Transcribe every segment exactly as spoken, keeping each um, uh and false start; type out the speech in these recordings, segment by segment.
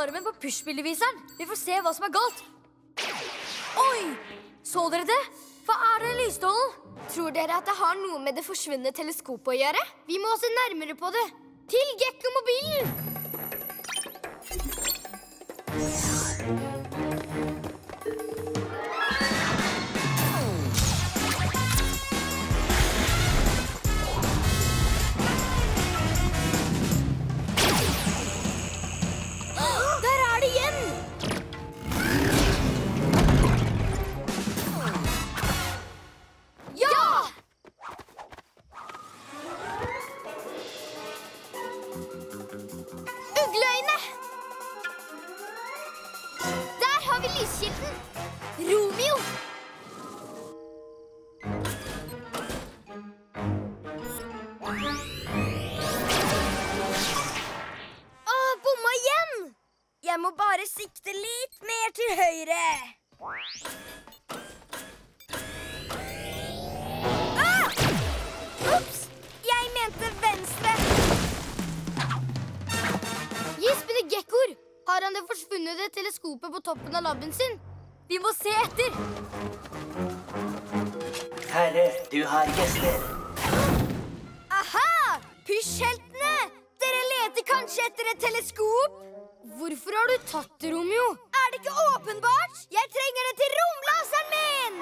alarmen på Pysj-bildviseren. Vi får se hva som er galt. Oi! Så dere det? Hva er det, lysstålen? Tror dere at det har noe med det forsvunne teleskopet å gjøre? Vi må se nærmere på det. Til Gekko-mobilen! Der er det igjen! Ja! Ugline! Der har vi lyskilden! Romeo! Åh, bomma igjen! Jeg må bare sikte litt mer til høyre. Ah! Ups! Jeg mente venstre. Gispende gekkor! Har han det forsvunne teleskopet på toppen av labben sin? Vi må se etter! Herre, du har gjester. Aha! Pysjheltene! Dere leter kanskje etter et teleskop? Hvorfor har du tatt det, Romeo? Er det ikke åpenbart? Jeg trenger det til romlaseren min!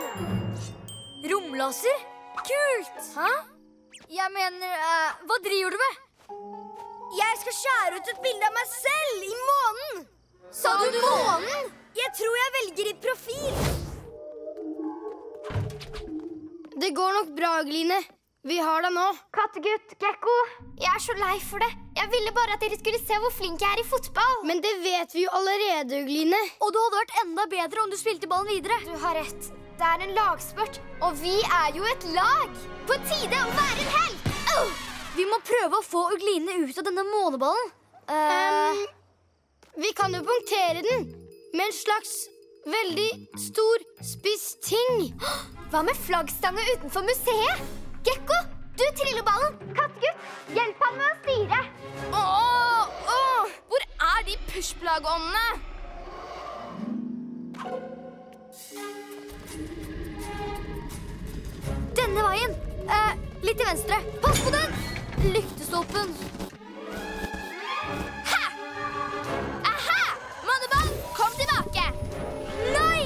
Romlaser? Kult! Hæ? Jeg mener, eh, hva driver du med? Jeg skal skjære ut et bilde av meg selv i månen. Sa du månen? Jeg tror jeg velger i profil. Det går nok bra, Ugline. Vi har deg nå. Kattegutt, Gekko, jeg er så lei for det. Jeg ville bare at dere skulle se hvor flink jeg er i fotball. Men det vet vi jo allerede, Ugline. Og det hadde vært enda bedre om du spilte ballen videre. Du har rett. Det er en lagsport, og vi er jo et lag. På tide å være en helt! Åh! Vi må prøve å få Ugline ut av denne måneballen. Uh... Um, vi kan jo punktere den med en slags veldig stor spiss ting. Hva med flaggstangen utenfor museet? Gekko, du Trillo-ballen. Kattegutt, hjelp han med å styre. Åh, åh, hvor er de pysjplageåndene? Denne veien. Uh, litt til venstre. Pass på den! Lyktestolpen. Ha! Aha! Manneball, kom tilbake! Nei!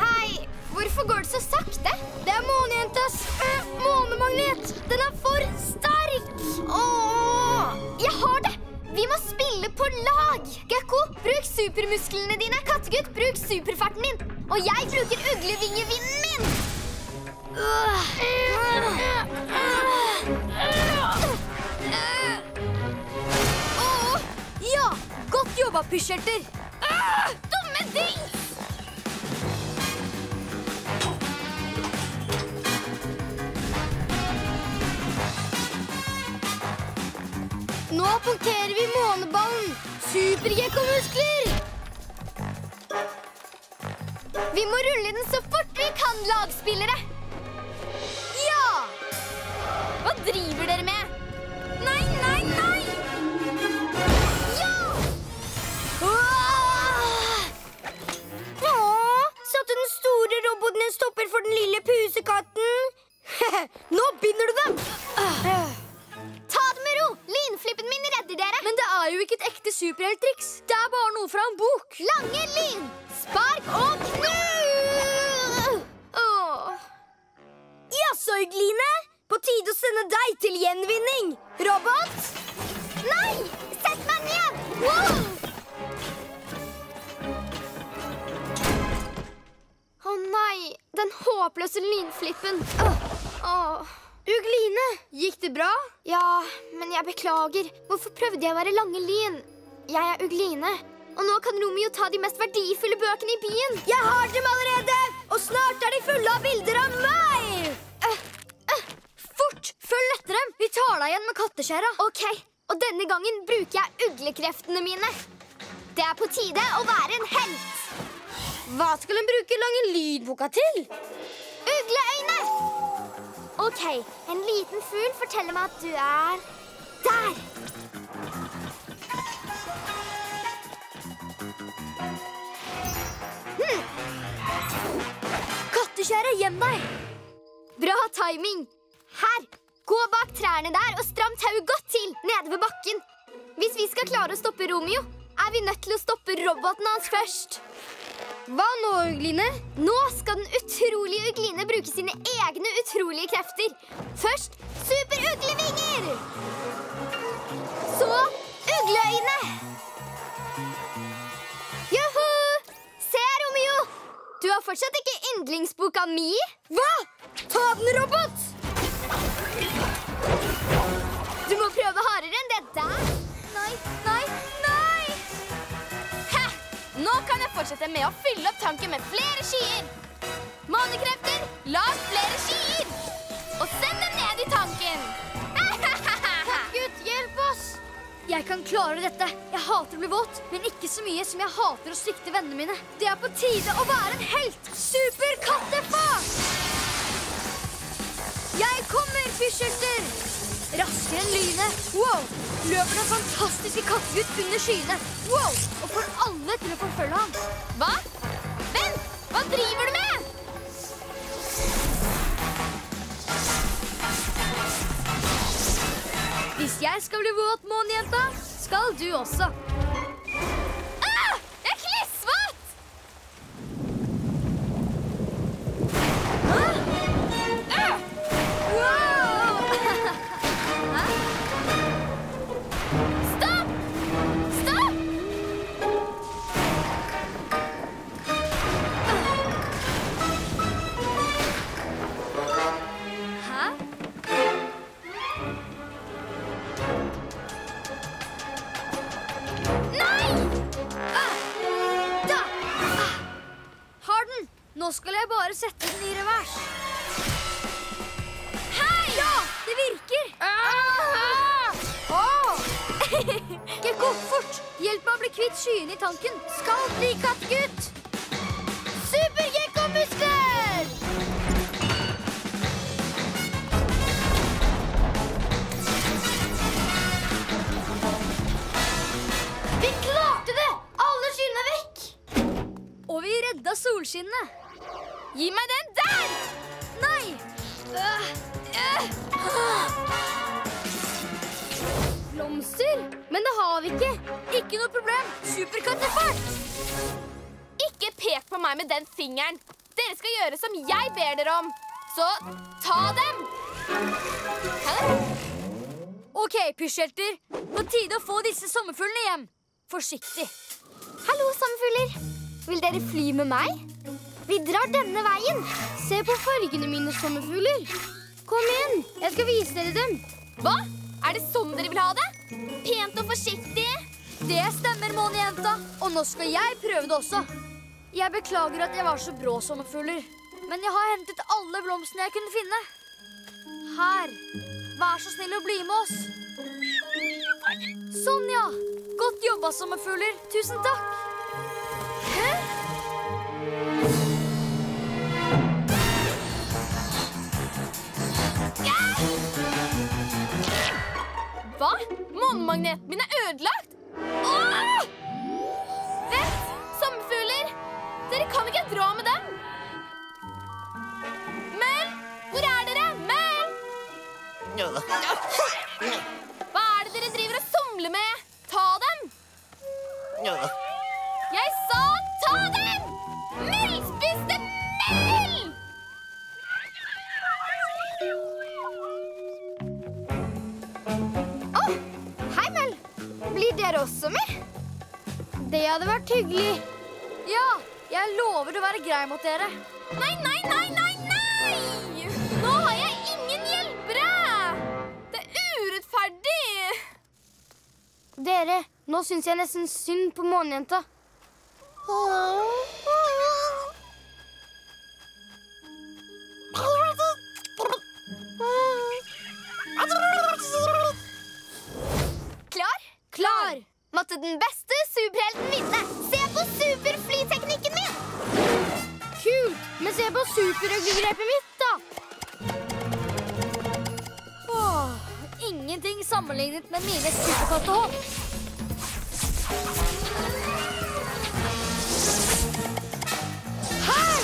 Hei, hvorfor går det så sakte? Det er månejentas øh, månemagnet. Den er for sterk. Åh, jeg har det. Vi må spille på lag. Gekko, bruk supermusklene dine. Kattegutt, bruk superfarten din. Og jeg bruker uglevingevinden min. Åh, ja, godt jobba, pysjhelter. Dumme ding! Nå punkterer vi måneballen. Supergekko-muskler! Vi må rulle den så fort vi kan, lagspillere. Hva driver dere med? Nei, nei, nei! Ja! Åh, satte den store roboten en stopper for den lille pusekatten. Nå binder du dem! Ta det med ro! Linflippen min redder dere. Men det er jo ikke et ekte superhelttriks. Det er bare noe fra en bok. Lange Linn! Spark og knu! Åh! Jaså, Ugline! På tide å sende deg til gjenvinning, robot! Nei! Sett meg ned! Wow! Å nei, den håpløse lynflippen. Åh. Åh. Ugline, gikk det bra? Ja, men jeg beklager. Hvorfor prøvde jeg å være Lange Linn? Jeg er Ugline, og nå kan Romeo ta de mest verdifulle bøkene i byen. Jeg har dem allerede, og snart er de fulle av bilder av meg! Øh. Fort! Følg etter dem! Vi tar deg igjen med katteskjæra. Ok, og denne gangen bruker jeg uglekreftene mine. Det er på tide å være en helt. Hva skal hun bruke Lange Lydboka til? Ugleøyne! Ok, en liten fugl forteller meg at du er der. kjøre hjem deg. Bra timing. Her, gå bak trærne der og stram tauet godt til, nede ved bakken. Hvis vi skal klare å stoppe Romeo, er vi nødt til å stoppe roboten hans først. Hva nå, Ugline? Nå skal den utrolige Ugline bruke sine egne utrolige krefter. Først, superuglevinger! Så, ugleøyne! Joho! Se, Romeo! Du har fortsatt ikke yndlingsboka mi. Hva? Ta den, robot! Du må prøve hardere enn det der. Nei, nei, nei! Hæ! Nå kan jeg fortsette med å fylle opp tanken med flere skier. Månekrefter, lag flere skier! Og send dem ned i tanken! Gutt, hjelp oss! Jeg kan klare dette. Jeg hater å bli våt, men ikke så mye som jeg hater å svikte vennene mine. Det er på tide å være en helt. Super kattefar! Jeg kommer, Pysjhelter! Raskere enn lynet. Wow! Løper den fantastiske Kattegutt under skyene. Wow! Og får alle til å forfølge ham. Hva? Vent! Hva driver du med? Hvis jeg skal bli våt, månejenta, skal du også. Ah! Jeg er klissvåt! Ah! Ah! Wow! Stopp! Stopp! Hæ? Nå skal jeg bare sette den i revers. Hei! Ja, det virker! Åh! Åh! Gekko, fort! Hjelp meg å bli kvitt skyen i tanken. Skal bli Kattegutt! Super Gekko-muskler! Vi klarte det! Alle skyene er vekk! Og vi redda solskinene. Gi meg den der! Nei! Øh, øh. Blomster? Men det har vi ikke. Ikke noe problem. Superkattefart! Ikke pek på meg med den fingeren. Dere skal gjøre som jeg ber dere om. Så ta dem! Hæ? Ok, Pysjhelter. På tide å få disse sommerfuglene hjem. Forsiktig. Hallo, sommerfugler. Vil dere fly med meg? Vi drar denne veien. Se på fargene mine, sommerfugler. Kom igjen, jeg skal vise dere dem. Hva? Er det sånn dere vil ha det? Pent og forsiktig. Det stemmer, månejenta. Og nå skal jeg prøve det også. Jeg beklager at jeg var så brå, sommerfugler. Men jeg har hentet alle blomstene jeg kunne finne. Her. Vær så snill å bli med oss. Sånn, ja. Godt jobba, sommerfugler. Tusen takk. Hæ? Hva? Månemagneten min er ødelagt! Åh! Vent, sommerfugler! Dere kan ikke dra med dem! Mel! Hvor er dere? Mel! Hva er det dere driver og somler med? Ta dem! Jeg sa ta dem! Mel spiste Mel! Blir dere også med? Det hadde vært hyggelig. Ja, jeg lover å være grei mot dere. Nei, nei, nei, nei, nei! Nå har jeg ingen hjelpere! Det er urettferdig! Dere, nå syns jeg nesten synd på månejenta. Klar? Klar! Måtte den beste superhelten vinne! Se på superflyteknikken min! Kult! Men se på superøglegrepet mitt, da! Åh, ingenting sammenlignet med mine superkattehopp. Her!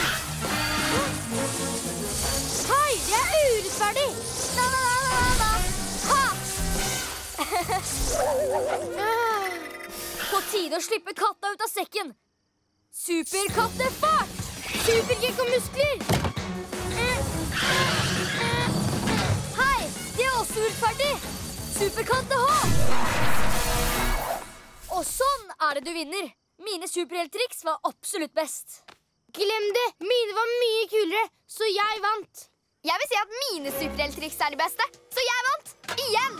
På tide å slippe katta ut av sekken. Superkattefart! Supergekkomuskler! Hei, det er også urettferdig. Superkattehåp! Og sånn er det du vinner. Mine superhelttriks var absolutt best. Glem det, mine var mye kulere, så jeg vant. Jeg vil si at mine superhelttriks er de beste, så jeg vant igjen.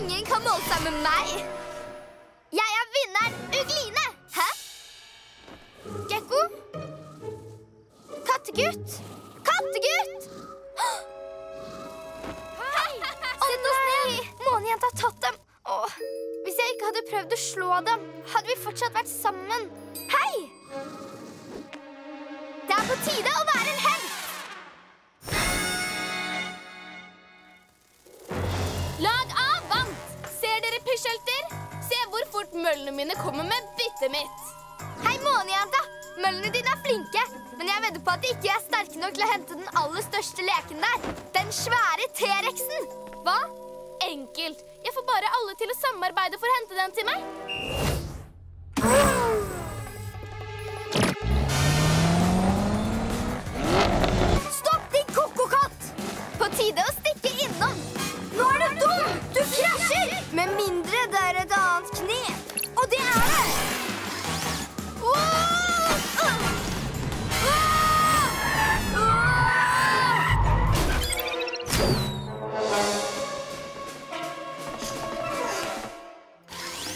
Ingen kan måle seg med meg. Jeg er vinneren, Ugline. Hæ? Gekko? Kattegutt? Kattegutt! Hei! Sett oss ned! Månejenta har tatt dem. Åh, hvis jeg ikke hadde prøvd å slå dem, hadde vi fortsatt vært sammen. Hei! Det er på tide å være en helt! Lag A vant! Ser dere, pysjhelter? Se hvor fort møllene mine kommer med byttet mitt. Hei, månejenta! Møllene dine er flinke, men jeg vedder på at de ikke er sterke nok til å hente den aller største leken der. Den svære T-reksen! Hva? Enkelt. Jeg får bare alle til å samarbeide for å hente den til meg. Med mindre det er et annet kne. Og det er det! Wow! Wow! Wow!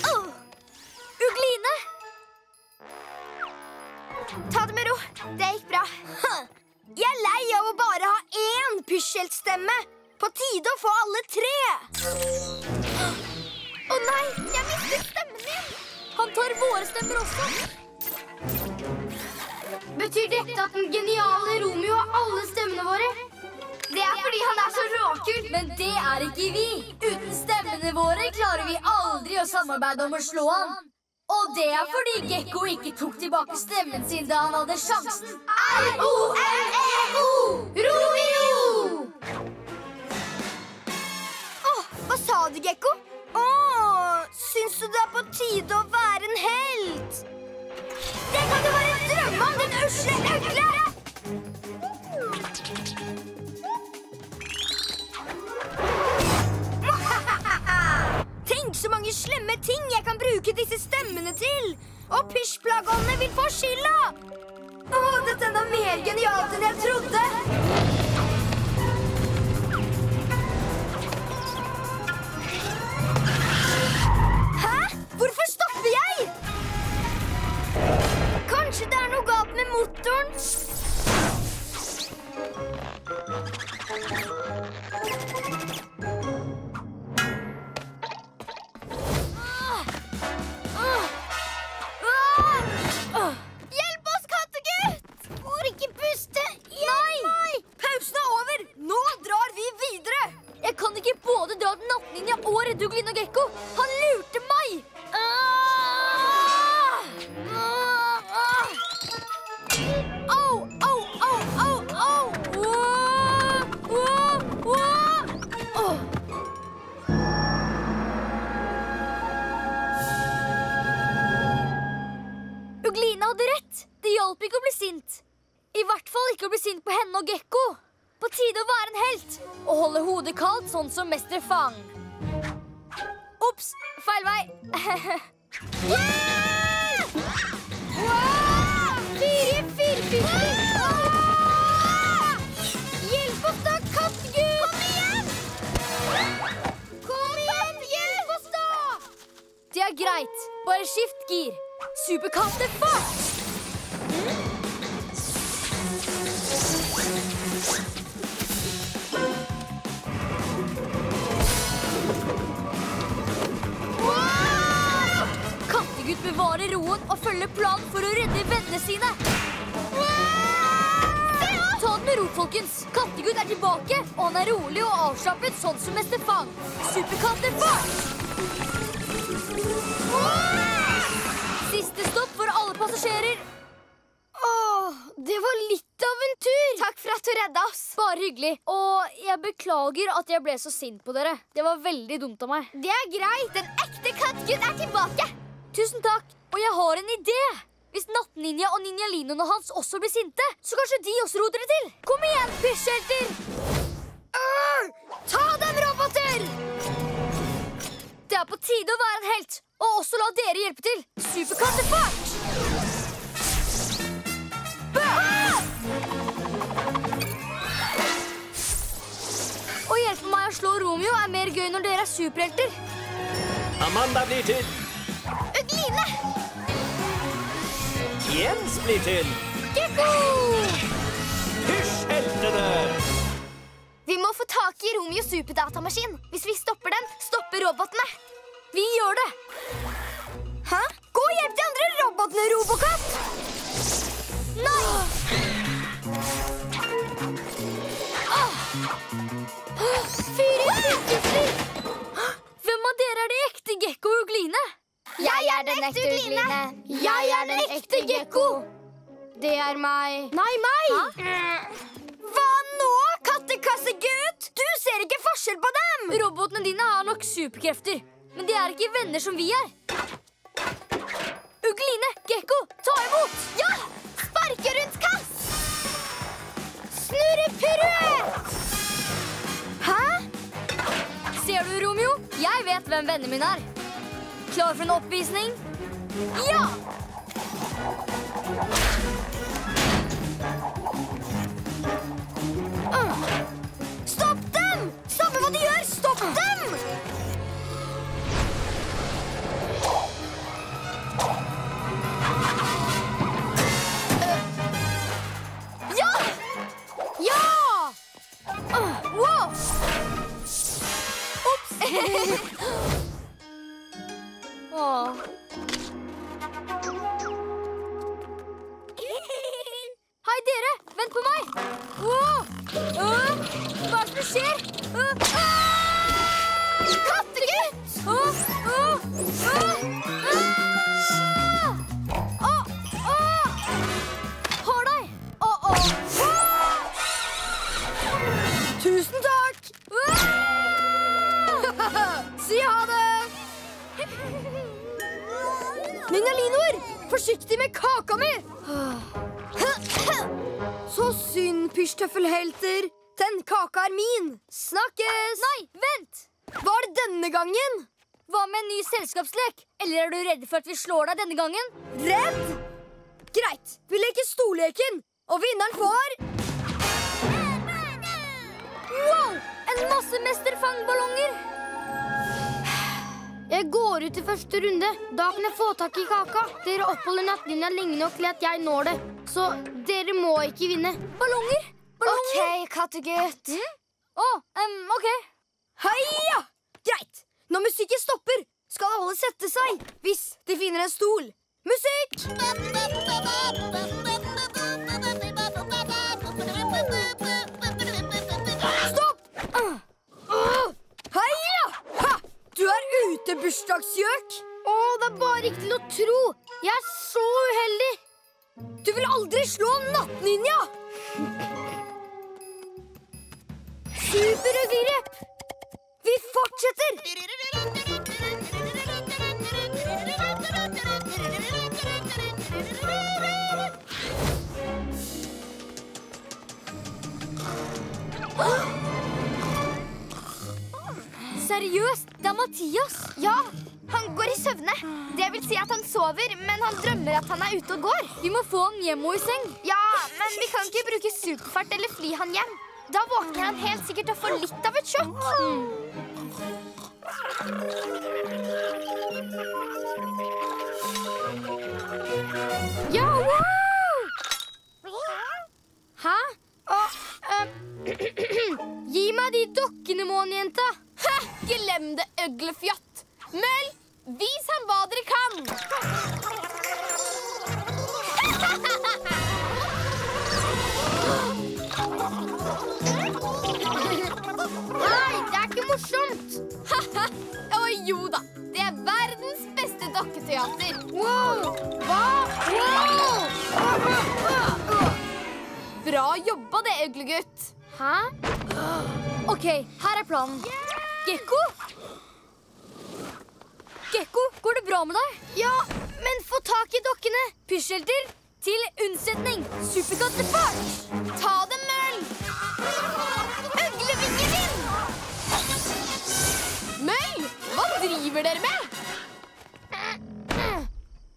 Oh! Ugline! Ta det med ro. Det gikk bra. Jeg er lei av å bare ha én pysjheltstemme. På tide å få alle tre! Å nei, jeg mistet stemmen min! Han tar våre stemmer også! Betyr dette at den geniale Romeo har alle stemmene våre? Det er fordi han er så råkul! Men det er ikke vi! Uten stemmene våre klarer vi aldri å samarbeide om å slå han! Og det er fordi Gekko ikke tok tilbake stemmen sin da han hadde sjansen! R O M E O! Romeo! Åh, hva sa du, Gekko? Åh, syns du det er på tide å være en helt? Det kan du bare drømme om, den usle ugle! Tenk så mange slemme ting jeg kan bruke disse stemmene til! Og pysjplagene vil få skylda! Åh, dette er mer genialt enn jeg trodde! Hvorfor stopper jeg? Kanskje det er noe galt med motoren? Hjelp oss, kattegutt! Får ikke puste! Nei! Nei! Pausen er over! Nå drar vi videre! Jeg kan ikke både dra den nattninja og redde Ugline og Gekko. Han lurte meg! Ugline hadde rett. Det hjalp ikke å bli sint. I hvert fall ikke å bli sint på henne og Gekko. På tide å være en helt. Og holde hodet kaldt, sånn som Mester Fang. Ops, feil vei. Fire, fire, fire. Hjelp oss da, kattegutt. Kom igjen. Kom igjen, hjelp oss da. Det er greit. Bare skift gir. Superkattefart! Wow! Kattegutt bevarer roen og følger planen for å redde vennene sine. Wow! Ta den med ro, folkens. Kattegutt er tilbake, og han er rolig og avslappet, sånn som Mester Fang. Superkattefart! Wow! Siste stopp for alle passasjerer. Åh, det var litt av tur! Takk for at du redda oss. Bare hyggelig. Og jeg beklager at jeg ble så sint på dere. Det var veldig dumt av meg. Det er greit. Den ekte Kattegutt er tilbake. Tusen takk. Og jeg har en idé. Hvis Nattninja og Ninjalinoen hans også blir sinte, så kanskje de også roter det til. Kom igjen, pysjhelter! Uh, ta dem, roboter! Det er på tide å være en helt, og også la dere hjelpe til. Superkattefart! Å hjelpe meg å slå Romeo er mer gøy når dere er superhelter. Amanda blir til. Ugline! Jens blir til. Gekko! Pysjheltene! Vi må få tak i Romeos superdatamaskin. Hvis vi stopper den, stopper robotene. Vi gjør det. Hæ? Gå og hjelp de andre robotene, Robocat! Nei! Åh! Fyr i sykefly! Hvem av dere er det ekte Gekko og Ugline? Jeg er den ekte Ugline. Jeg er den ekte Gekko. Det er meg. Nei, meg! Hva nå, kattekassegutt? Du ser ikke forskjell på dem! Robotene dine har nok superkrefter, men de er ikke venner som vi er. Ugline, Gekko, ta imot! Ja! Sparke rundt kast! Snurre piruett! Hæ? Ser du, Romeo? Jeg vet hvem vennene mine er. Klar for en oppvisning? Ja! Uh. Stopp dem! Stopp hva de gjør! Stopp dem! Uh. Ja! Ja! Uh. Wow! Ops! Åh. Hei dere, vent på meg. Åh. Åh. Hva er det som skjer? Kattegutt! Åh. Åh. Åh. Åh. Åh. Har deg. Åh. Åh. Tusen takk. Si ha det. Ninjalinoer, forsiktig med kaka mi! Så synd, pysjtøffelhelter. Den kaka er min. Snakkes! Nei, vent! Hva er det denne gangen? Hva med en ny selskapslek? Eller er du redd for at vi slår deg denne gangen? Redd? Greit, vi leker storleken. Og vinneren får... Wow, en masse Mester Fang-ballonger! Jeg går ut i første runde. Da kan jeg få tak i kaka. Dere oppholder Nattninja lenge nok til at jeg når det. Så dere må ikke vinne. Ballonger! Ballonger! Ok, kattegutt. Mm? Åh, oh, um, ok. Heia! Greit! Når musikken stopper, skal alle sette seg. Hvis de finner en stol. Musikk! Stopp! Åh! Heia! Ha! Du er ute, bursdagsgjøk! Åh, det er bare ikke til å tro. Jeg er så uheldig. Du vil aldri slå Nattninja! Superøygrep! Vi fortsetter! Seriøst, det er Mathias. Ja, han går i søvne. Det vil si at han sover, men han drømmer at han er ute og går. Vi må få han hjem og i seng. Ja, men vi kan ikke bruke superfart eller fly han hjem. Da våkner han helt sikkert og får litt av et sjokk. Ja, wow! Hæ? Åh, øh, gi meg de dokkene, månejenta. Hæ, glem det, øglefjatt. Møll, vis ham hva dere kan! Nei, det er ikke morsomt! Å jo da, det er verdens beste dokketeater! Wow! Hva? Wow! Bra, Bra jobba det, uglegutt. Hæ? Ok, her er planen. Gekko? Gekko, går det bra med deg? Ja, men få tak i dokkene. Pysjhelter til unnsetning. Supergodt til fart. Ta dem, Møll. Uglevingen din! Møll, hva driver dere med?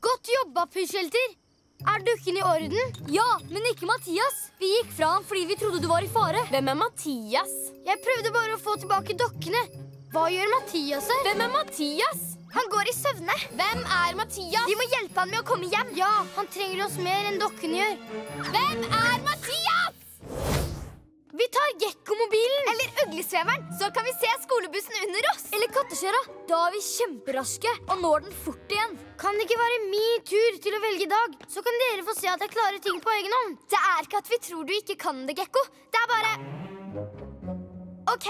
Godt jobba, Pysjhelter. Er dukken i orden? Ja, men ikke Mathias. Vi gikk fra ham fordi vi trodde du var i fare. Hvem er Mathias? Jeg prøvde bare å få tilbake dokkene. Hva gjør Mathias her? Hvem er Mathias? Han går i søvne. Hvem er Mathias? Vi må hjelpe han med å komme hjem. Ja, han trenger oss mer enn dokkene gjør. Hvem er Mathias? Vi tar Gekko-mobilen. Eller uglesveveren. Så kan vi se skolebussen under oss. Eller katteskjøra. Da er vi kjemperaske og når den fort igjen. Kan det ikke være min tur til å velge i dag? Så kan dere få se at jeg klarer ting på egen hånd. Det er ikke at vi tror du ikke kan det, Gekko. Det er bare... Ok,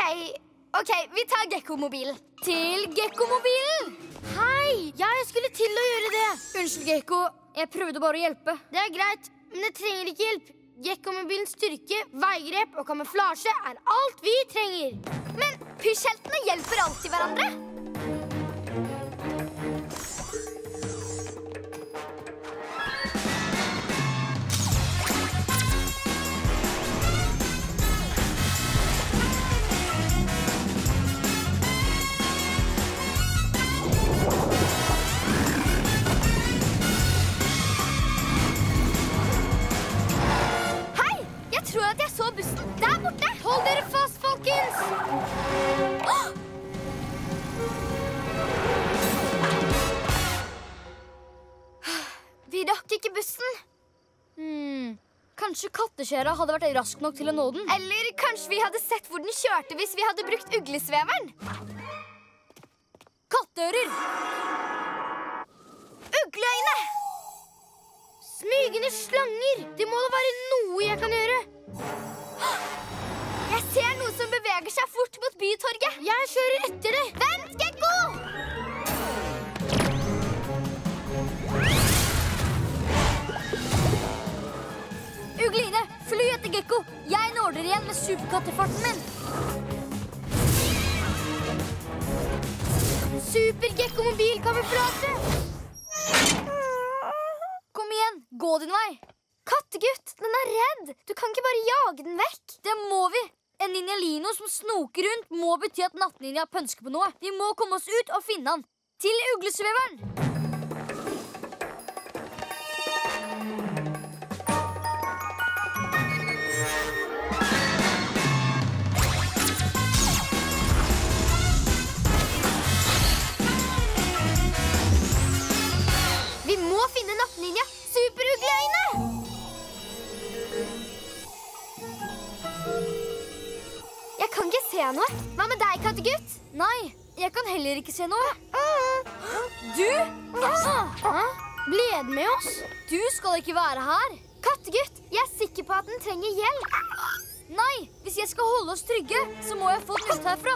ok, vi tar Gekko-mobilen. Til Gekko-mobilen! Hei, ja, jeg skulle til å gjøre det. Unnskyld, Gekko. Jeg prøvde bare å hjelpe. Det er greit, men jeg trenger ikke hjelp. Gekko-mobilens styrke, veigrep og kamuflasje er alt vi trenger. Men pysjheltene hjelper alltid hverandre. Jeg tror at jeg så bussen der borte. Hold dere fast, folkens! Vi rakk ikke bussen. Hmm. Kanskje katteskjæra hadde vært rask nok til å nå den. Eller kanskje vi hadde sett hvor den kjørte hvis vi hadde brukt uglesveveren. Kattører! Ugleøyne! Smygende slanger! Det må da være noe jeg kan gjøre. Jeg ser noe som beveger seg fort mot bytorget. Jeg kjører etter det. Vent, Gekko! Ugline, fly etter Gekko. Jeg når dere igjen med superkattefarten min. Super-Gekko-mobil-kamuflasje! Kom igjen, gå din vei. Kattegutt, den er redd. Du kan ikke bare jage den vekk. Det må vi. En ninjalino som snoker rundt må bety at nattninja pønsker på noe. Vi må komme oss ut og finne han. Til uglesveveren. Vi må finne nattninja. Superugleøyne! Jeg kan ikke se noe. Hva med deg, kattegutt? Nei, jeg kan heller ikke se noe. Du? Ble den med oss? Du skal ikke være her. Kattegutt, jeg er sikker på at den trenger hjelp. Nei, hvis jeg skal holde oss trygge, så må jeg få den ut herfra.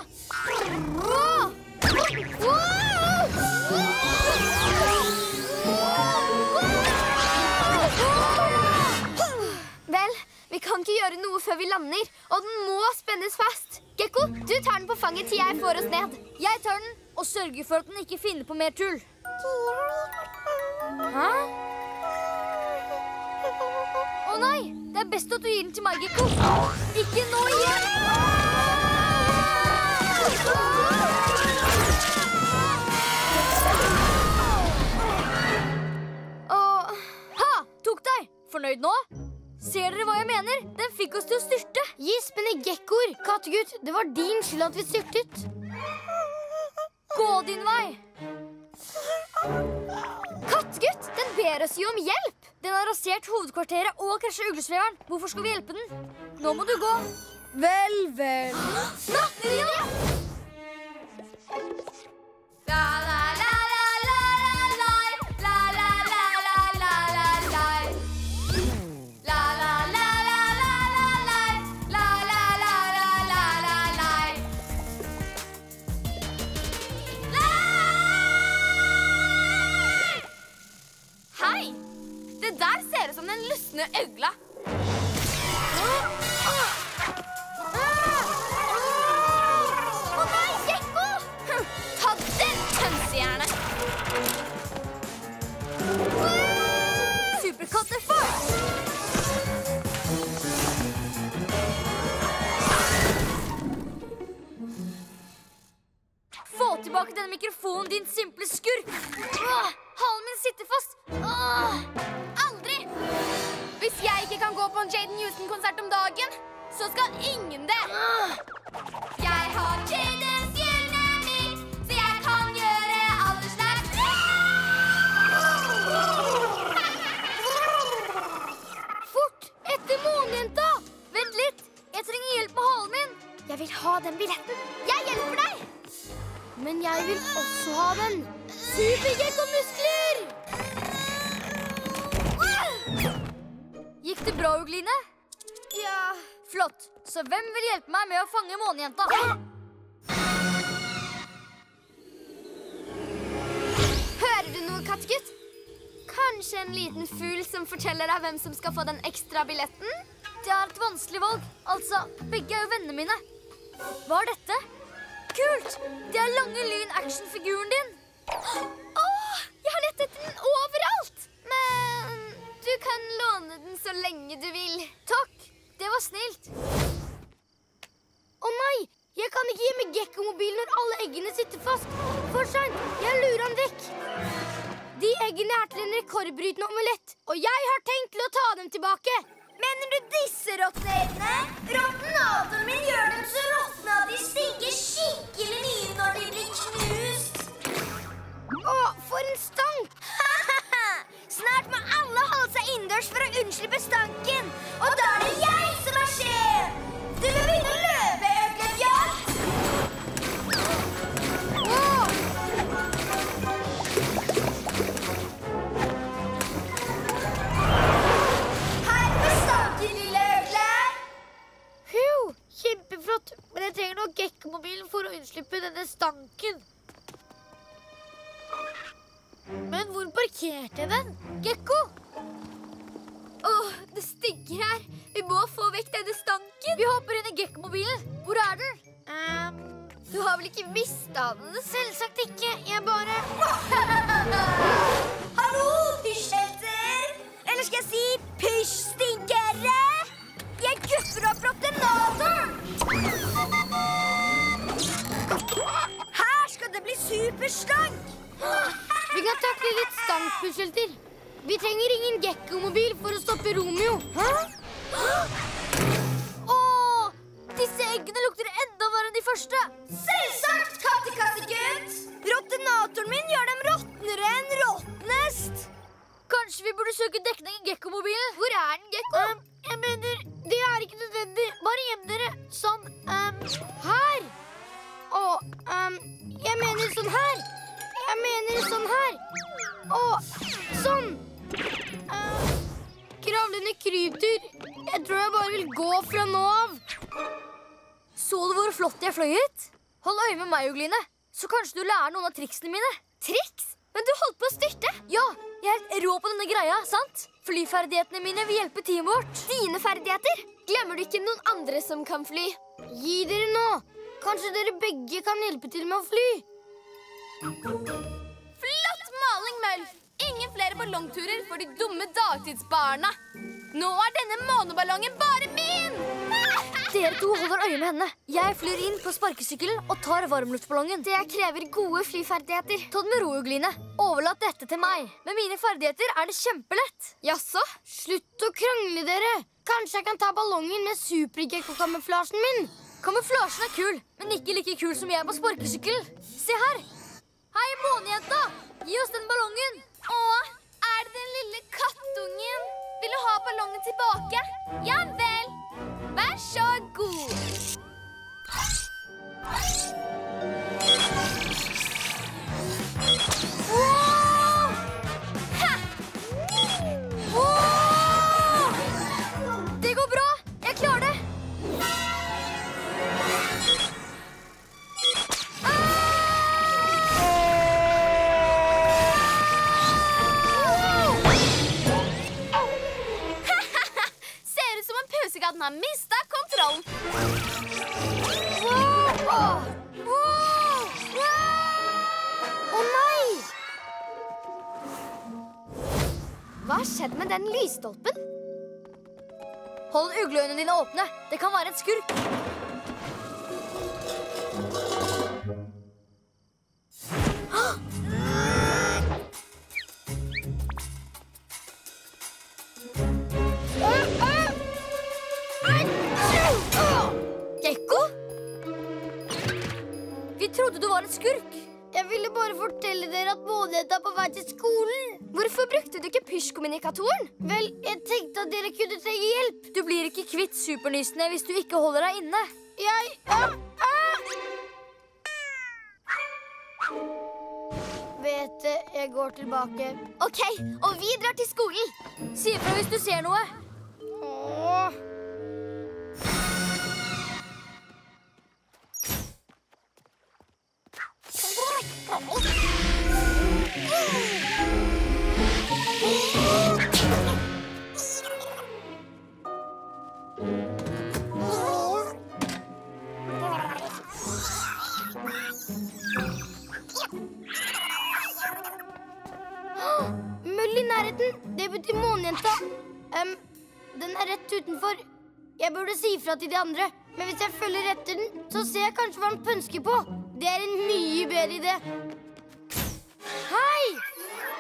Vel, vi kan ikke gjøre noe før vi lander, og den må spennes fast. Gekko, du tar den på fanget til jeg får oss ned. Jeg tar den, og sørger for at den ikke finner på mer tull. Hæ? Å nei, det er best at du gir den til meg, Gekko. Ikke nå igjen! Åh, ha, tok deg. Fornøyd nå? Ser dere hva jeg mener? Den fikk oss til å styrte. Gispende gekkor, kattegutt. Det var din skyld at vi styrtet. Gå din vei. Kattegutt, den ber oss jo om hjelp. Den har rasert hovedkvarteret og krasjet uglesveveren. Hvorfor skal vi hjelpe den? Nå må du gå. Vel, vel. Nattninja! La, la, la. Det der ser ut som den lystne øgla. tilbake denne mikrofonen, din simple skurk! Åh, halen min sitter fast! Åh, aldri! Hvis jeg ikke kan gå på en Jaden Houston-konsert om dagen, så skal ingen det! Åh. Jeg har Jadens gylne mik, så jeg kan gjøre alle slags ting! Fort! Etter månjenta! Vent litt, jeg trenger hjelp med halen min! Jeg vil ha den billetten! Jeg hjelper deg! Men jeg vil også ha den! Supergekko-muskler! Gikk det bra, Ugline? Ja. Flott. Så hvem vil hjelpe meg med å fange månejenta? Hører du noe, Kattegutt? Kanskje en liten fugl som forteller deg hvem som skal få den ekstra billetten? Det er et vanskelig valg. Altså, begge er jo vennene mine. Hva er dette? Kult! Det er Lange Linn actionfiguren din! Åh, jeg har lett etter den overalt! Men du kan låne den så lenge du vil. Takk, det var snilt. Å nei, jeg kan ikke gi meg Gekko-mobilen når alle eggene sitter fast. For sent, jeg lurer han vekk. De eggene er til en rekordbrytende omelett, og jeg har tenkt til å ta dem tilbake. Mener du disse rotteeggene? Rottenatoren min gjør dem så rottene at de stinker skikkelig mye når de blir knust. Å, for en stank! Snart må alle holde seg innendørs for å unnslippe stanken. Og da er det jeg som er sjef! Du vil begynne å løpe, øklefjall! Åh! Kjempeflott, men jeg trenger noe Gekko-mobilen for å unnslippe denne stanken. Men hvor parkerte jeg den? Gekko! Åh, det stinker her. Vi må få vekk denne stanken. Vi hopper inn i Gekko-mobilen. Hvor er den? Um, du har vel ikke mistet den? Selvsagt ikke. Jeg bare... Hallo, pysjhelter! Eller skal jeg si pysjstinkere? Jeg kupper opp rottenatoren! Her skal det bli superstank! Vi kan takle litt stankpysjelter. Vi trenger ingen Gekko-mobil for å stoppe Romeo. Åh, disse eggene lukter enda verre enn de første. Selvsagt, kattekassegutt! Rottenatoren min gjør dem rottnere enn rottnest. Kanskje vi burde søke dekning i Gekko-mobilen. Hvor er den, Gekko? Um, jeg mener, det er ikke nødvendig. Bare hjem dere. Sånn, um, her. Åh, um, jeg mener sånn her. Jeg mener sånn her. Åh, sånn. Um, kravlende krypdyr. Jeg tror jeg bare vil gå fra nå av. Så du hvor flott jeg fløy ut? Hold øye med meg, Ugline. Så kanskje du lærer noen av triksene mine. Triks? Men du holdt på å styrte. Ja, jeg er helt rå på denne greia, sant? Flyferdighetene mine vil hjelpe teamet vårt. Dine ferdigheter? Glemmer du ikke noen andre som kan fly? Gi dere nå. Kanskje dere begge kan hjelpe til med å fly. Flott maling, Mølf. Ingen flere ballongturer for de dumme dagtidsbarna. Nå er denne måneballongen bare min! Dere to holder øye med henne. Jeg flyr inn på sparkesykkelen og tar varmluftballongen. Det krever gode flyferdigheter. Ta den med ro, Ugline. Overlat dette til meg. Med mine ferdigheter er det kjempelett. Jaså? Slutt å krangle, dere. Kanskje jeg kan ta ballongen med supergekko-kamuflasjen min. Kamuflasjen er kul, men ikke like kul som jeg på sparkesykkelen. Se her. Hei, månejenta. Gi oss den ballongen. Åh, er det den lille kattungen? Vil du ha ballongen tilbake? Ja vel. Vær så god! Wow! Ha! Wow! Det går bra! Jeg klarer det! Pøsegaden har mistet kontroll. Wow! Wow! Wow! Å nei! Hva har skjedd med den lysstolpen? Hold ugleøynene dine åpne. Det kan være et skurk. Vi trodde du var en skurk. Jeg ville bare fortelle dere at målet er på vei til skolen. Hvorfor brukte du ikke pysjkommunikatoren? Vel, jeg tenkte at dere kunne trenge hjelp. Du blir ikke kvitt supernysene hvis du ikke holder deg inne. Jeg... Ah, ah! Vet du, jeg går tilbake. Ok, og vi drar til skolen. Si fra hvis du ser noe. Åh... til de andre, men hvis jeg følger etter den, så ser jeg kanskje hva han pønsker på. Det er en mye bedre idé. Hei!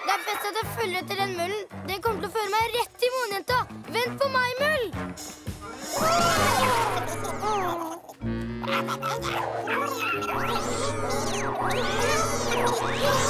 Det er best at jeg følger etter den møllen. Den kommer til å føre meg rett til månejenta. Vent på meg, møll! Åh!